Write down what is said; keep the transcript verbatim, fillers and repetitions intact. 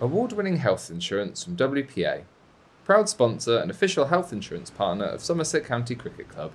award-winning health insurance from W P A, proud sponsor and official health insurance partner of Somerset County Cricket Club.